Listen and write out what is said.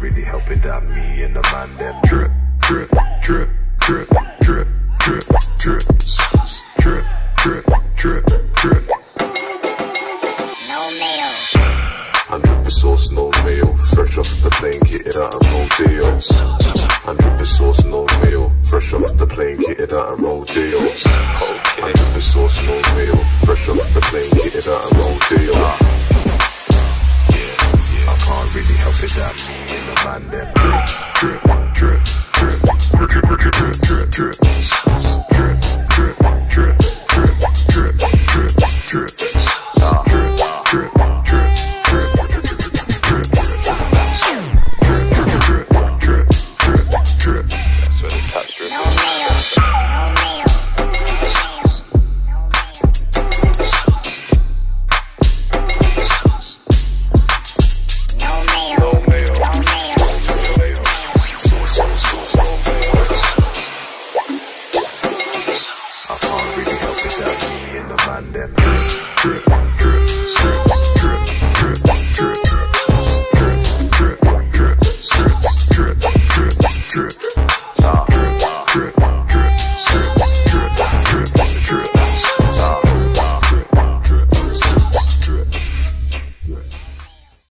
really help it out me and the mind that drip, drip, drip, drip, drip, drip, drip, drip, drip, drip, drip. No mail. I'm dripping sauce, no mail. Fresh off the plane, get it out and roll deals. I'm dripping sauce, no mail. Fresh off the plane, get it out and roll deals. I'm dripping sauce, no mail. Fresh off